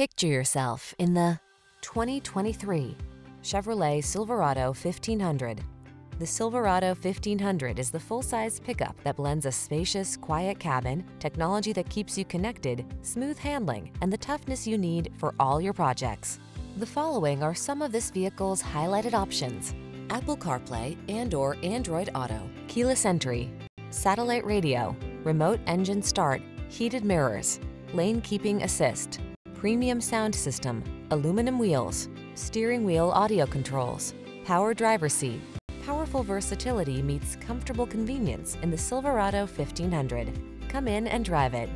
Picture yourself in the 2023 Chevrolet Silverado 1500. The Silverado 1500 is the full-size pickup that blends a spacious, quiet cabin, technology that keeps you connected, smooth handling, and the toughness you need for all your projects. The following are some of this vehicle's highlighted options: Apple CarPlay and/or Android Auto, keyless entry, satellite radio, remote engine start, heated mirrors, lane keeping assist, premium sound system, aluminum wheels, steering wheel audio controls, power driver seat. Powerful versatility meets comfortable convenience in the Silverado 1500. Come in and drive it.